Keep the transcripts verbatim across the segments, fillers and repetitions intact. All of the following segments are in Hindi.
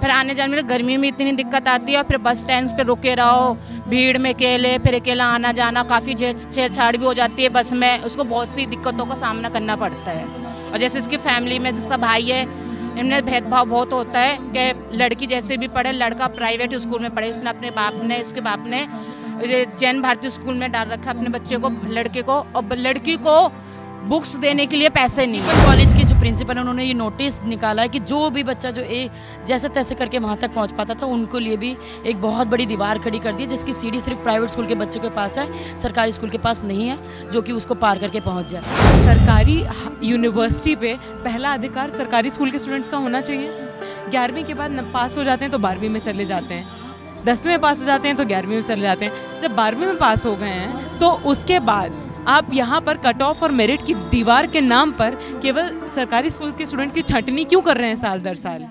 फिर आने जाने में गर्मी में इतनी दिक्कत आती है, और फिर बस स्टैंड पे रुके रहो भीड़ में अकेले, फिर अकेला आना जाना, काफ़ी छेड़छाड़ भी हो जाती है बस में, उसको बहुत सी दिक्कतों का सामना करना पड़ता है। और जैसे इसकी फैमिली में जिसका भाई है, इनमें भेदभाव बहुत होता है कि लड़की जैसे भी पढ़े, लड़का प्राइवेट स्कूल में पढ़े, उसने अपने बाप ने उसके बाप ने जैन भारती स्कूल में डाल रखा अपने बच्चे को, लड़के को, और लड़की को बुक्स देने के लिए पैसे नहीं। पर कॉलेज के जो प्रिंसिपल हैं उन्होंने ये नोटिस निकाला है कि जो भी बच्चा जो ए जैसे तैसे करके वहाँ तक पहुँच पाता था, उनको लिए भी एक बहुत बड़ी दीवार खड़ी कर दी है, जिसकी सीढ़ी सिर्फ प्राइवेट स्कूल के बच्चों के पास है, सरकारी स्कूल के पास नहीं है, जो कि उसको पार करके पहुँच जाए। सरकारी यूनिवर्सिटी पे पहला अधिकार सरकारी स्कूल के स्टूडेंट्स का होना चाहिए। ग्यारहवीं के बाद पास हो जाते हैं तो बारहवीं में चले जाते हैं, दसवीं में पास हो जाते हैं तो ग्यारहवीं में चले जाते हैं, जब बारहवीं में पास हो गए हैं तो उसके बाद आप यहाँ पर कट ऑफ और मेरिट की दीवार के नाम पर केवल सरकारी स्कूल के स्टूडेंट की छंटनी क्यों कर रहे हैं साल दर साल?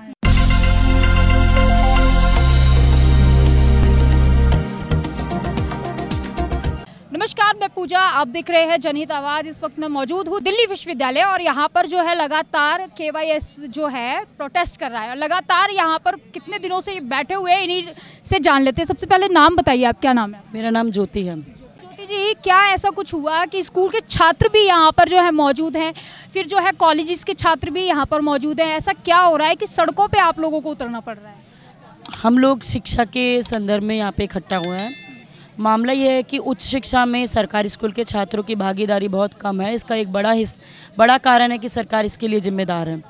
नमस्कार, मैं पूजा, आप देख रहे हैं जनहित आवाज। इस वक्त मैं मौजूद हूँ दिल्ली विश्वविद्यालय, और यहाँ पर जो है लगातार के वाई एस जो है प्रोटेस्ट कर रहा है, और लगातार यहाँ पर कितने दिनों से बैठे हुए हैं, इन्हीं से जान लेते हैं। सबसे पहले नाम बताइए आप, क्या नाम है? मेरा नाम ज्योति है। जी, क्या ऐसा कुछ हुआ कि स्कूल के छात्र भी यहाँ पर जो है मौजूद हैं, फिर जो है कॉलेजेस के छात्र भी यहाँ पर मौजूद हैं, ऐसा क्या हो रहा है कि सड़कों पे आप लोगों को उतरना पड़ रहा है? हम लोग शिक्षा के संदर्भ में यहाँ पे इकट्ठा हुए हैं। मामला यह है कि उच्च शिक्षा में सरकारी स्कूल के छात्रों की भागीदारी बहुत कम है। इसका एक बड़ा हिस बड़ा कारण है कि सरकार इसके लिए जिम्मेदार है।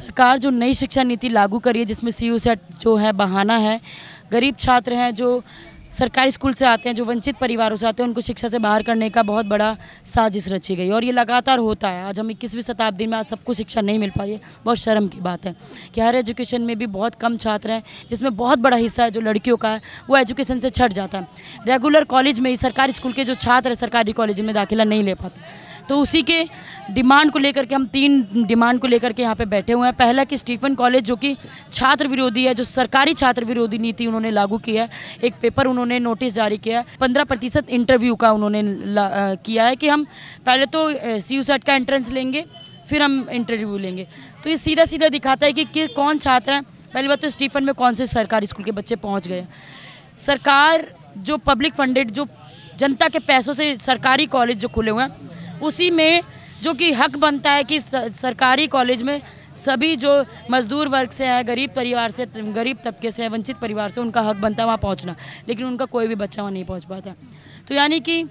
सरकार जो नई शिक्षा नीति लागू करी है, जिसमें सी यू ई टी जो है बहाना है, गरीब छात्र हैं जो सरकारी स्कूल से आते हैं, जो वंचित परिवारों से आते हैं, उनको शिक्षा से बाहर करने का बहुत बड़ा साजिश रची गई, और ये लगातार होता है। आज हम इक्कीसवीं शताब्दी में आज सबको शिक्षा नहीं मिल पा रही है, बहुत शर्म की बात है कि हर एजुकेशन में भी बहुत कम छात्र हैं, जिसमें बहुत बड़ा हिस्सा है जो लड़कियों का है, वो एजुकेशन से छट जाता है। रेगुलर कॉलेज में ही सरकारी स्कूल के जो छात्र हैं सरकारी कॉलेज में दाखिला नहीं ले पाते, तो उसी के डिमांड को लेकर के हम तीन डिमांड को लेकर के यहाँ पे बैठे हुए हैं। पहला कि स्टीफन कॉलेज जो कि छात्र विरोधी है, जो सरकारी छात्र विरोधी नीति उन्होंने लागू की है, एक पेपर उन्होंने नोटिस जारी किया है, पंद्रह प्रतिशत इंटरव्यू का उन्होंने किया है कि हम पहले तो सी यू सेट का एंट्रेंस लेंगे, फिर हम इंटरव्यू लेंगे। तो ये सीधा सीधा दिखाता है कि, कि कौन छात्र हैं। पहली बात तो स्टीफन में कौन से सरकारी स्कूल के बच्चे पहुँच गए। सरकार जो पब्लिक फंडेड, जो जनता के पैसों से सरकारी कॉलेज जो खुले हुए हैं, उसी में जो कि हक बनता है कि सरकारी कॉलेज में सभी जो मजदूर वर्ग से है, गरीब परिवार से, गरीब तबके से है, वंचित परिवार से, उनका हक बनता है वहाँ पहुँचना, लेकिन उनका कोई भी बच्चा वहाँ नहीं पहुँच पाता। तो यानी कि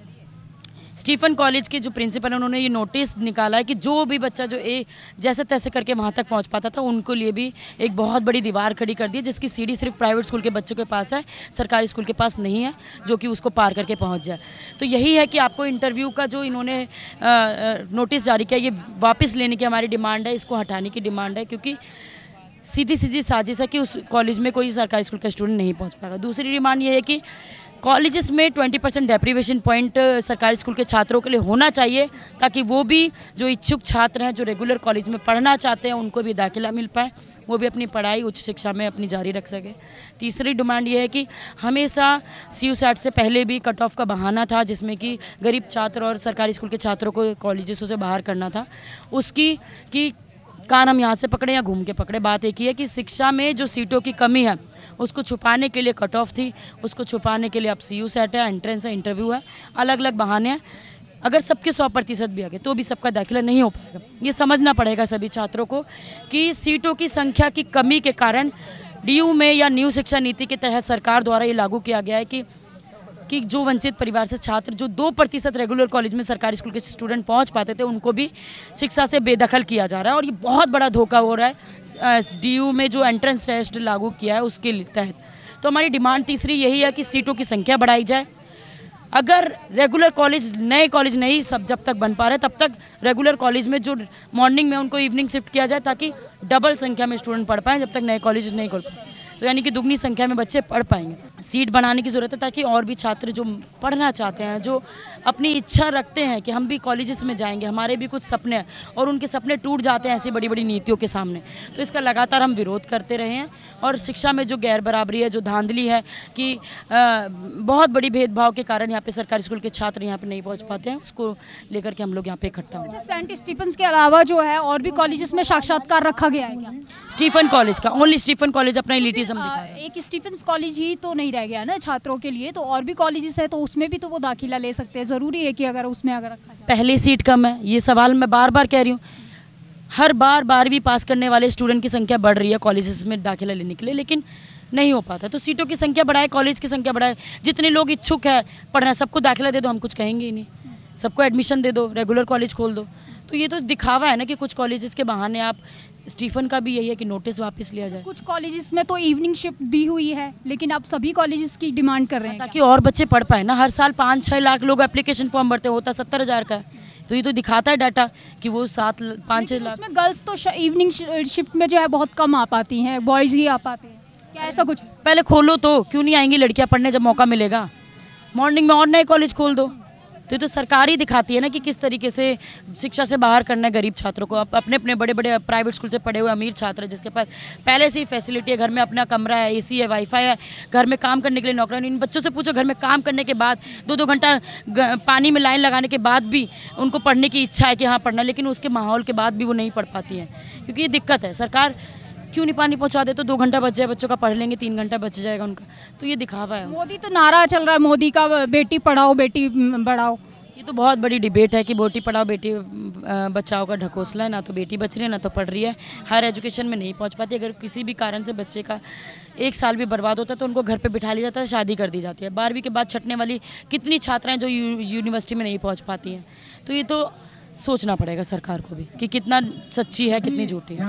स्टीफन कॉलेज के जो प्रिंसिपल हैं उन्होंने ये नोटिस निकाला है कि जो भी बच्चा जो ए जैसे तैसे करके वहाँ तक पहुँच पाता था, उनको लिए भी एक बहुत बड़ी दीवार खड़ी कर दी है, जिसकी सीढ़ी सिर्फ प्राइवेट स्कूल के बच्चों के पास है, सरकारी स्कूल के पास नहीं है, जो कि उसको पार करके पहुँच जाए। तो यही है कि आपको इंटरव्यू का जो इन्होंने नोटिस जारी किया, ये वापस लेने की हमारी डिमांड है, इसको हटाने की डिमांड है, क्योंकि सीधी सीधी साजिश है कि उस कॉलेज में कोई सरकारी स्कूल का स्टूडेंट नहीं पहुँच पाएगा। दूसरी डिमांड ये है कि कॉलेजेस में बीस परसेंट डेप्रीवेशन पॉइंट सरकारी स्कूल के छात्रों के लिए होना चाहिए, ताकि वो भी जो इच्छुक छात्र हैं, जो रेगुलर कॉलेज में पढ़ना चाहते हैं, उनको भी दाखिला मिल पाए, वो भी अपनी पढ़ाई उच्च शिक्षा में अपनी जारी रख सके। तीसरी डिमांड ये है कि हमेशा सी यू सेट से पहले भी कट ऑफ का बहाना था, जिसमें कि गरीब छात्र और सरकारी स्कूल के छात्रों को कॉलेजेसों से बाहर करना था, उसकी कि कान हम यहाँ से पकड़े या घूम के पकड़े। बात एक ही है कि शिक्षा में जो सीटों की कमी है, उसको छुपाने के लिए कट ऑफ थी, उसको छुपाने के लिए अब सी यू सेट है, एंट्रेंस है, इंटरव्यू है, अलग अलग बहाने हैं। अगर सबके सौ प्रतिशत भी आ गए तो भी सबका दाखिला नहीं हो पाएगा। ये समझना पड़ेगा सभी छात्रों को कि सीटों की संख्या की कमी के कारण डी यू में या न्यू शिक्षा नीति के तहत सरकार द्वारा ये लागू किया गया है कि कि जो वंचित परिवार से छात्र जो दो प्रतिशत रेगुलर कॉलेज में सरकारी स्कूल के स्टूडेंट पहुंच पाते थे, उनको भी शिक्षा से बेदखल किया जा रहा है, और ये बहुत बड़ा धोखा हो रहा है। डी यू में जो एंट्रेंस टेस्ट लागू किया है उसके तहत तो हमारी डिमांड तीसरी यही है कि सीटों की संख्या बढ़ाई जाए। अगर रेगुलर कॉलेज नए कॉलेज नहीं सब जब तक बन पा रहे, तब तक रेगुलर कॉलेज में जो मॉर्निंग में उनको इवनिंग शिफ्ट किया जाए, ताकि डबल संख्या में स्टूडेंट पढ़ पाएँ, जब तक नए कॉलेज नहीं खोल पाए। तो यानी कि दुगनी संख्या में बच्चे पढ़ पाएंगे। सीट बनाने की ज़रूरत है ताकि और भी छात्र जो पढ़ना चाहते हैं, जो अपनी इच्छा रखते हैं कि हम भी कॉलेजेस में जाएंगे, हमारे भी कुछ सपने हैं, और उनके सपने टूट जाते हैं ऐसी बड़ी बड़ी नीतियों के सामने। तो इसका लगातार हम विरोध करते रहे हैं। और शिक्षा में जो गैर बराबरी है, जो धांधली है कि आ, बहुत बड़ी भेदभाव के कारण यहाँ पे सरकारी स्कूल के छात्र यहाँ पे नहीं पहुँच पाते हैं, उसको लेकर के हम लोग यहाँ पे इकट्ठा हुए। सेंट स्टीफन्स के अलावा जो है और भी कॉलेजेस में साक्षात्कार रखा गया है क्या? स्टीफन कॉलेज का, ओनली स्टीफन कॉलेज अपना एलिटिज्म दिखा रहा है। एक स्टीफन्स कॉलेज ही तो नहीं रह गया ना छात्रों के लिए, तो और भी कॉलेजेस है तो उसमें भी तो वो दाखिला ले सकते हैं। ज़रूरी है कि अगर उसमें अगर रखा जाए। पहले सीट कम है, ये सवाल मैं बार बार कह रही हूँ। हर बार बारहवीं पास करने वाले स्टूडेंट की संख्या बढ़ रही है कॉलेजेस में दाखिला लेने के लिए, लेकिन नहीं हो पाता। तो सीटों की संख्या बढ़ाए, कॉलेज की संख्या बढ़ाए, जितने लोग इच्छुक है पढ़ना सबको दाखिला दे दो, हम कुछ कहेंगे ही नहीं। सबको एडमिशन दे दो, रेगुलर कॉलेज खोल दो। तो ये तो दिखावा है ना कि कुछ कॉलेजेस के बहाने। आप स्टीफन का भी यही है कि नोटिस वापस लिया जाए। कुछ कॉलेजेस में तो इवनिंग शिफ्ट दी हुई है, लेकिन आप सभी कॉलेजेस की डिमांड कर रहे हैं ताकि और बच्चे पढ़ पाए ना। हर साल पाँच छः लाख लोग एप्लीकेशन फॉर्म भरते, होता सत्तर हज़ार का है। तो ये तो दिखाता है डाटा कि वो सात पाँच छः लाख। गर्ल्स तो इवनिंग शिफ्ट में जो है बहुत कम आ पाती हैं, बॉयज़ ही आ पाते हैं। क्या ऐसा कुछ पहले खोलो तो क्यों नहीं आएंगी लड़कियाँ पढ़ने जब मौका मिलेगा? मॉर्निंग में और नए कॉलेज खोल दो। तो ये तो सरकार ही दिखाती है ना कि किस तरीके से शिक्षा से बाहर करना है गरीब छात्रों को। अब अपने अपने बड़े बड़े प्राइवेट स्कूल से पढ़े हुए अमीर छात्र है, जिसके पास पहले से ही फैसिलिटी है, घर में अपना कमरा है, एसी है, वाईफाई है, घर में काम करने के लिए नौकरानी। इन बच्चों से पूछो घर में काम करने के बाद दो दो घंटा पानी में लाइन लगाने के बाद भी उनको पढ़ने की इच्छा है कि हाँ पढ़ना, लेकिन उसके माहौल के बाद भी वो नहीं पढ़ पाती हैं। क्योंकि ये दिक्कत है, सरकार क्यों नहीं पानी पहुंचा दे? तो दो घंटा बच जाए बच्चों का, पढ़ लेंगे, तीन घंटा बच जाएगा उनका। तो ये दिखावा है। मोदी तो नारा चल रहा है मोदी का, बेटी पढ़ाओ बेटी बढ़ाओ। ये तो बहुत बड़ी डिबेट है कि बेटी पढ़ाओ बेटी बचाओ का ढकोसला है। ना तो बेटी बच रही है, ना तो पढ़ रही है। हायर एजुकेशन में नहीं पहुंच पाती। अगर किसी भी कारण से बच्चे का एक साल भी बर्बाद होता है तो उनको घर पे बिठा लिया जाता है, शादी कर दी जाती है। बारहवीं के बाद छटने वाली कितनी छात्राएँ जो यूनिवर्सिटी में नहीं पहुँच पाती हैं। तो ये तो सोचना पड़ेगा सरकार को भी कि कितना सच्ची है, कितनी झूठी है।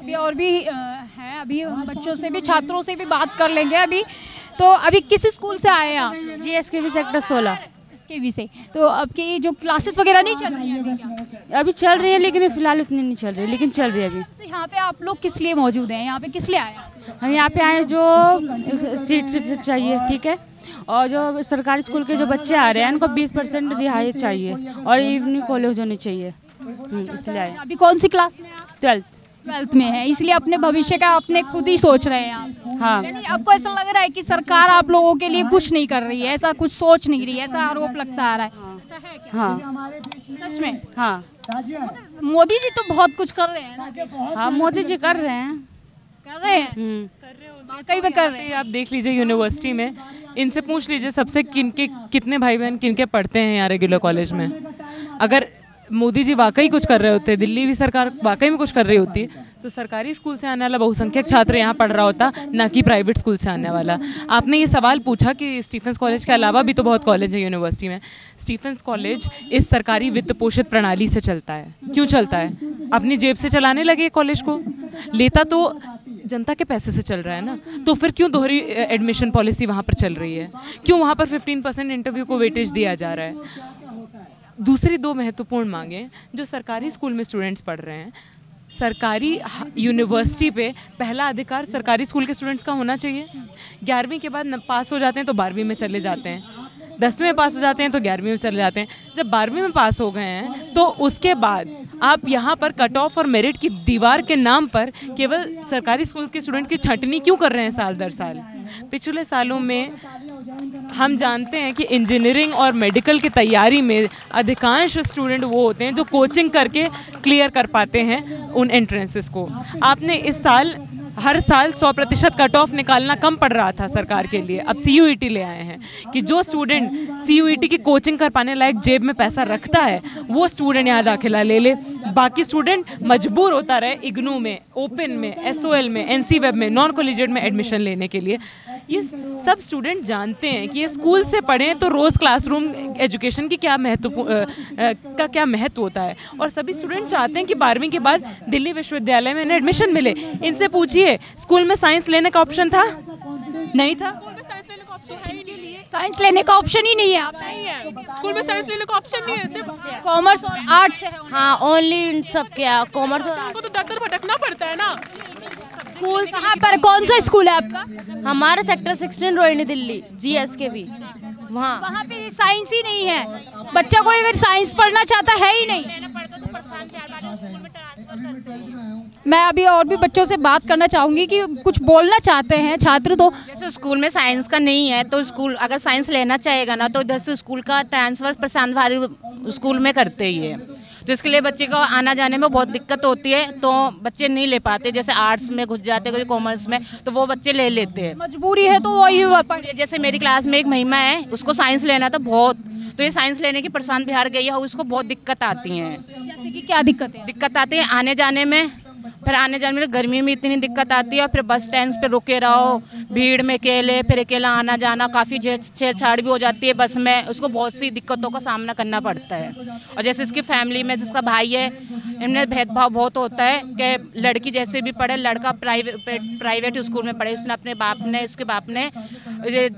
अभी और भी है, अभी हम बच्चों से भी, छात्रों से भी बात कर लेंगे। अभी तो अभी किस स्कूल से आए आप? G S K V sector सोलह के वी से। तो आपकी जो क्लासेस वगैरह नहीं चल रही है? अभी चल रही है लेकिन फिलहाल उतनी नहीं चल रही, लेकिन चल रही है अभी। तो यहाँ पे आप लोग किस लिए मौजूद हैं? यहाँ पे किस लिए आए? हम यहाँ पे आए जो सीट चाहिए, ठीक है, और जो सरकारी स्कूल के जो बच्चे आ रहे हैं उनको बीस परसेंट रिहाई चाहिए और इवनिंग कॉलेज होने चाहिए, इसलिए आए। अभी कौन सी क्लास में? ट्वेल्थ ट्वेल्थ में है, इसलिए अपने भविष्य का अपने खुद ही सोच रहे हैं आप। हाँ, आपको ऐसा लग रहा है कि सरकार आप लोगों के लिए कुछ नहीं कर रही है, ऐसा कुछ सोच नहीं रही है, ऐसा आरोप लगता आ रहा है। ऐसा है क्या? हाँ, सच में। हाँ, मोदी जी तो बहुत कुछ कर रहे हैं। हाँ, मोदी जी कर रहे हैं कर रहे हैं कई बार कर रहे हैं। आप देख लीजिए यूनिवर्सिटी में, इनसे पूछ लीजिए सबसे किनके कितने भाई बहन किनके पढ़ते हैं यहाँ रेगुलर कॉलेज में। अगर मोदी जी वाकई कुछ कर रहे होते हैं, दिल्ली भी सरकार वाकई में कुछ कर रही होती, तो सरकारी स्कूल से आने वाला बहुसंख्यक छात्र यहाँ पढ़ रहा होता, ना कि प्राइवेट स्कूल से आने वाला। आपने ये सवाल पूछा कि स्टीफन्स कॉलेज के अलावा भी तो बहुत कॉलेज है यूनिवर्सिटी में। स्टीफन्स कॉलेज इस सरकारी वित्त पोषित प्रणाली से चलता है। क्यों चलता है? अपनी जेब से चलाने लगे कॉलेज को, लेता तो जनता के पैसे से चल रहा है ना, तो फिर क्यों दोहरी एडमिशन पॉलिसी वहाँ पर चल रही है? क्यों वहाँ पर फिफ्टीन परसेंट इंटरव्यू को वेटेज दिया जा रहा है? दूसरी दो महत्वपूर्ण मांगें जो सरकारी स्कूल में स्टूडेंट्स पढ़ रहे हैं, सरकारी यूनिवर्सिटी पे पहला अधिकार सरकारी स्कूल के स्टूडेंट्स का होना चाहिए। ग्यारहवीं के बाद पास हो जाते हैं तो बारहवीं में चले जाते हैं, दसवीं में पास हो जाते हैं तो ग्यारहवीं में चले जाते हैं। जब बारहवीं में पास हो गए हैं तो उसके बाद आप यहाँ पर कट ऑफ और मेरिट की दीवार के नाम पर केवल सरकारी स्कूल के स्टूडेंट की छंटनी क्यों कर रहे हैं साल दर साल? पिछले सालों में हम जानते हैं कि इंजीनियरिंग और मेडिकल की तैयारी में अधिकांश स्टूडेंट वो होते हैं जो कोचिंग करके क्लियर कर पाते हैं उन एंट्रेंसेस को। आपने इस साल हर साल सौ प्रतिशत कट ऑफ निकालना कम पड़ रहा था सरकार के लिए, अब सी यू ई टी ले आए हैं कि जो student C U E T की कोचिंग कर पाने लायक जेब में पैसा रखता है वो स्टूडेंट यहाँ दाखिला ले ले, बाकी स्टूडेंट मजबूर होता रहे इग्नू में, ओपन में, एस ओ एल में, एन सी वेब में, नॉन कॉलेजिएट में एडमिशन लेने के लिए। ये सब स्टूडेंट जानते हैं कि ये स्कूल से पढ़ें तो रोज़ क्लासरूम एजुकेशन की क्या महत्व का क्या महत्व होता है, और सभी स्टूडेंट चाहते हैं कि बारहवीं के बाद दिल्ली विश्वविद्यालय में इन्हें एडमिशन मिले। इनसे पूछिए स्कूल में साइंस लेने का ऑप्शन था? नहीं था। साइंस लेने का ऑप्शन ही नहीं है, नहीं है। स्कूल में साइंस लेने का ऑप्शन नहीं है, सिर्फ कॉमर्स और आर्ट्स है। हाँ, ओनली इन सब क्या कॉमर्स और आर्ट्स को तो डॉक्टर भटकना पड़ता है ना। स्कूल कहाँ पर, कौन सा स्कूल है आपका? हमारा sector sixteen Rohini Delhi G S K भी। वहाँ वहाँ पे साइंस ही नहीं है, बच्चा कोई अगर साइंस पढ़ना चाहता है ही नहीं। मैं अभी और भी बच्चों से बात करना चाहूँगी कि कुछ बोलना चाहते हैं छात्र। तो जैसे स्कूल में साइंस का नहीं है तो स्कूल अगर साइंस लेना चाहेगा ना तो इधर से स्कूल का ट्रांसफर प्रशांत भारती स्कूल में करते ही है, तो इसके लिए बच्चे को आना जाने में बहुत दिक्कत होती है, तो बच्चे नहीं ले पाते। जैसे आर्ट्स में घुस जाते हैं, कॉमर्स में, तो वो बच्चे ले लेते हैं, मजबूरी है तो वही। जैसे मेरी क्लास में एक महिमा है, उसको साइंस लेना था बहुत, तो ये साइंस लेने की प्रशांत बिहार गई है, उसको बहुत दिक्कत आती है। जैसे कि क्या दिक्कत है? दिक्कत आती है आने जाने में, फिर आने जाने में गर्मी में इतनी दिक्कत आती है, और फिर बस स्टैंड पे रुके रहो भीड़ में अकेले, फिर अकेला आना जाना, काफ़ी छेड़छाड़ भी हो जाती है बस में, उसको बहुत सी दिक्कतों का सामना करना पड़ता है। और जैसे इसकी फैमिली में जिसका भाई है, इनमें भेदभाव बहुत होता है कि लड़की जैसे भी पढ़े, लड़का प्राइवेट प्राइवेट स्कूल में पढ़े। इसने अपने बाप ने इसके बाप ने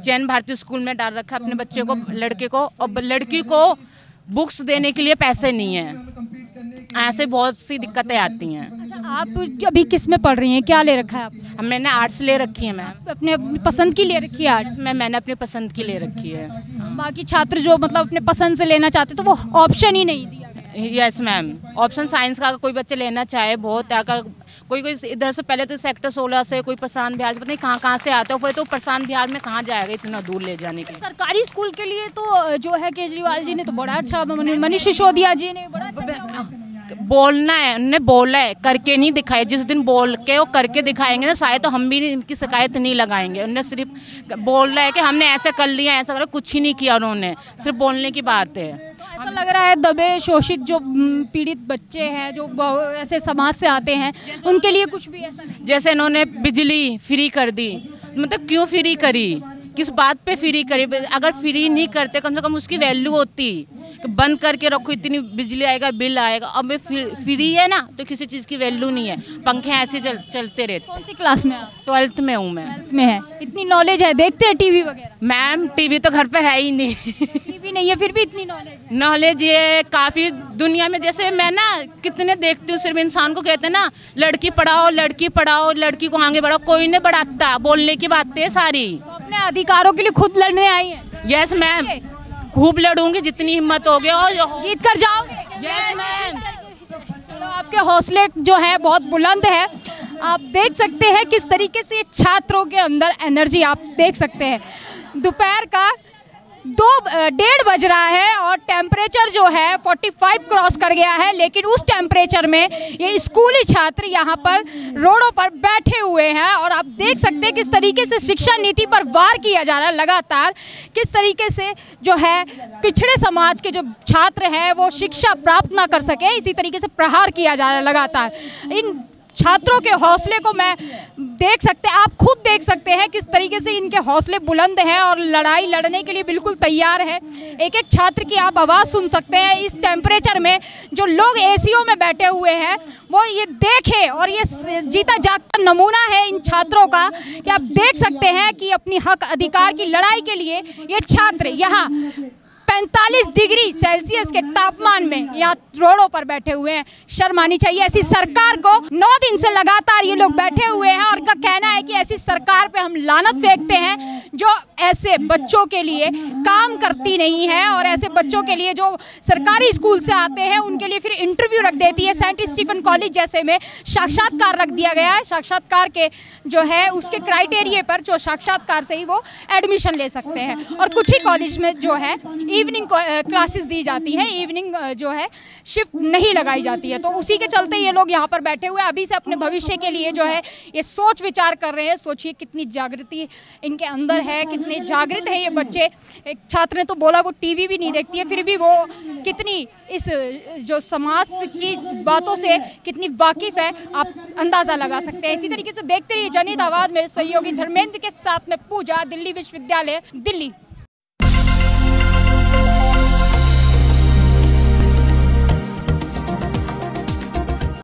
जैन भारती स्कूल में डाल रखा अपने बच्चे को, लड़के को, और लड़की को बुक्स देने के लिए पैसे नहीं है। ऐसे बहुत सी दिक्कतें आती हैं। अच्छा, आप अभी किस में पढ़ रही हैं, क्या ले रखा है आप? मैंने आर्ट्स ले रखी है मैम। अपने, अपने पसंद की ले रखी है आर्ट्स? मैं मैंने अपने पसंद की ले रखी है। बाकी छात्र जो मतलब अपने पसंद से लेना चाहते तो वो ऑप्शन ही नहीं दिया? यस मैम, ऑप्शन साइंस का कोई बच्चे लेना चाहे, बहुत अगर कोई कोई इधर से पहले तो सेक्टर सोलह से, कोई प्रशांत बिहार से, पता नहीं कहाँ कहाँ से आता है, फिर तो प्रशांत बिहार में कहाँ जाएगा इतना दूर ले जाने के लिए। सरकारी स्कूल के लिए तो जो है केजरीवाल जी ने तो बड़ा अच्छा, मनीष सिसोदिया जी ने बड़ा अच्छा बोलना है, उन्होंने बोला है, करके नहीं दिखाया। जिस दिन बोल के वो करके दिखाएंगे ना शायद, तो हम भी इनकी शिकायत नहीं लगाएंगे। उन्होंने सिर्फ बोलना है कि हमने ऐसा कर लिया, ऐसा करा, कुछ ही नहीं किया उन्होंने, सिर्फ बोलने की बात है। ऐसा लग रहा है दबे शोषित जो पीड़ित बच्चे हैं, जो ऐसे समाज से आते हैं, उनके लिए कुछ भी ऐसा नहीं। जैसे इन्होंने बिजली फ्री कर दी, मतलब क्यों फ्री करी, किस बात पे फ्री करी? अगर फ्री नहीं करते कम से कम उसकी वैल्यू होती कि बंद करके रखो, इतनी बिजली आएगा, बिल आएगा। अब ये फ्री है ना तो किसी चीज़ की वैल्यू नहीं है, पंखे ऐसे चल, चलते रहते। कौन सी क्लास में आप? ट्वेल्थ में हूँ मैं। ट्वेल्थ में है, इतनी नॉलेज है? देखते हैं टीवी वगैरह? मैम टीवी तो घर पर है ही नहीं टीवी नहीं है फिर भी इतनी नॉलेज? नॉलेज ये काफ़ी दुनिया में, जैसे मैं ना कितने देखती हूँ, सिर्फ इंसान को कहते हैं ना लड़की पढ़ाओ लड़की पढ़ाओ, लड़की को आगे बढ़ाओ, कोई नहीं बढ़ाता, बोलने की बातें है सारी। अपने अधिकारों के लिए खुद लड़ने आई है? यस मैम, खूब लड़ूंगी जितनी हिम्मत होगी और जीत कर जाओगे। Yes ma'am. चलो, आपके हौसले जो है बहुत बुलंद है। आप देख सकते हैं किस तरीके से छात्रों के अंदर एनर्जी आप देख सकते हैं। दोपहर का दो डेढ़ बज रहा है और टेम्परेचर जो है पैंतालीस क्रॉस कर गया है, लेकिन उस टेम्परेचर में ये स्कूली छात्र यहाँ पर रोडों पर बैठे हुए हैं। और आप देख सकते हैं किस तरीके से शिक्षा नीति पर वार किया जा रहा है लगातार, किस तरीके से जो है पिछड़े समाज के जो छात्र हैं वो शिक्षा प्राप्त ना कर सके, इसी तरीके से प्रहार किया जा रहा है लगातार। इन छात्रों के हौसले को मैं देख सकते हैं, आप खुद देख सकते हैं किस तरीके से इनके हौसले बुलंद हैं और लड़ाई लड़ने के लिए बिल्कुल तैयार है। एक एक छात्र की आप आवाज़ सुन सकते हैं। इस टेम्परेचर में जो लोग एसीओ में बैठे हुए हैं वो ये देखें, और ये जीता जागता नमूना है इन छात्रों का कि आप देख सकते हैं कि अपनी हक अधिकार की लड़ाई के लिए ये छात्र यहाँ पैंतालीस डिग्री सेल्सियस के तापमान में यहाँ रोडों पर बैठे हुए हैं। शर्म आनी चाहिए ऐसी सरकार को। नौ दिन से लगातार ये लोग बैठे हुए हैं और इनका कहना है कि ऐसी सरकार पे हम लानत फेंकते हैं जो ऐसे बच्चों के लिए काम करती नहीं है, और ऐसे बच्चों के लिए जो सरकारी स्कूल से आते हैं उनके लिए फिर इंटरव्यू रख देती है। सेंट स्टीफन कॉलेज जैसे में साक्षात्कार रख दिया गया है, साक्षात्कार के जो है उसके क्राइटेरिया पर जो साक्षात्कार से ही वो एडमिशन ले सकते हैं। और कुछ ही कॉलेज में जो है इवनिंग क्लासेस दी जाती है, इवनिंग जो है शिफ्ट नहीं लगाई जाती है, तो उसी के चलते ये लोग यहाँ पर बैठे हुए अभी से अपने भविष्य के लिए जो है ये सोच विचार कर रहे हैं। सोचिए कितनी जागृति इनके अंदर है, कितने जागृत हैं ये बच्चे। एक छात्र ने तो बोला वो टीवी भी नहीं देखती है, फिर भी वो कितनी इस जो समाज की बातों से कितनी वाकिफ़ है आप अंदाज़ा लगा सकते हैं। इसी तरीके से देखते रहिए जनहित आवाज़, मेरे सहयोगी धर्मेंद्र के साथ में पूजा, दिल्ली विश्वविद्यालय, दिल्ली।